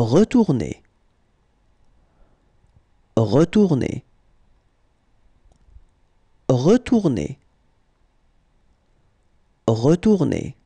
Retourner. Retourner. Retourner. Retourner.